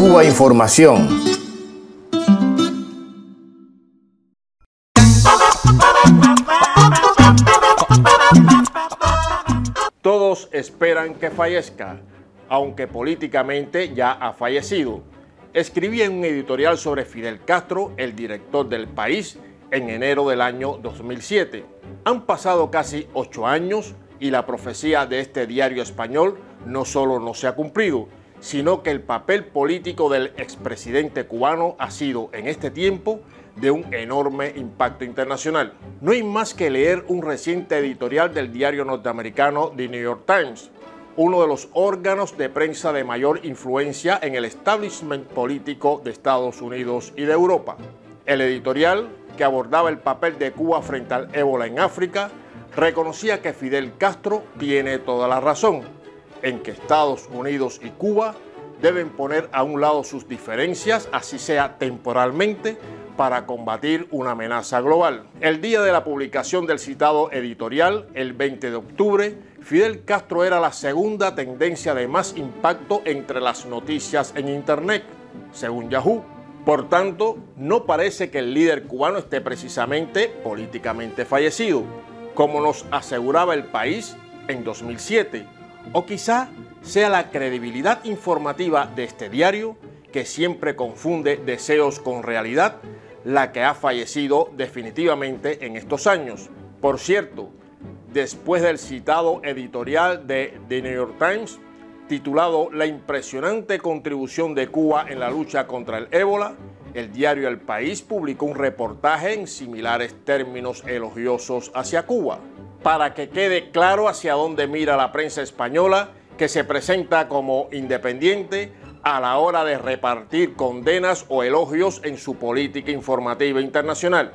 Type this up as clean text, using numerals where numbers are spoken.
Cuba Información. Todos esperan que fallezca, aunque políticamente ya ha fallecido. Escribí en un editorial sobre Fidel Castro, el director del País, en enero del año 2007. Han pasado casi 8 años y la profecía de este diario español no solo no se ha cumplido, sino que el papel político del expresidente cubano ha sido, en este tiempo, de un enorme impacto internacional. No hay más que leer un reciente editorial del diario norteamericano The New York Times, uno de los órganos de prensa de mayor influencia en el establishment político de Estados Unidos y de Europa. El editorial, que abordaba el papel de Cuba frente al ébola en África, reconocía que Fidel Castro tiene toda la razón, en que Estados Unidos y Cuba deben poner a un lado sus diferencias, así sea temporalmente, para combatir una amenaza global. El día de la publicación del citado editorial, el 20 de octubre, Fidel Castro era la segunda tendencia de más impacto entre las noticias en Internet, según Yahoo. Por tanto, no parece que el líder cubano esté precisamente políticamente fallecido, como nos aseguraba El País en 2007, o quizá sea la credibilidad informativa de este diario, que siempre confunde deseos con realidad, la que ha fallecido definitivamente en estos años. Por cierto, después del citado editorial de The New York Times, titulado La impresionante contribución de Cuba en la lucha contra el ébola, el diario El País publicó un reportaje en similares términos elogiosos hacia Cuba. Para que quede claro hacia dónde mira la prensa española, que se presenta como independiente, a la hora de repartir condenas o elogios en su política informativa internacional.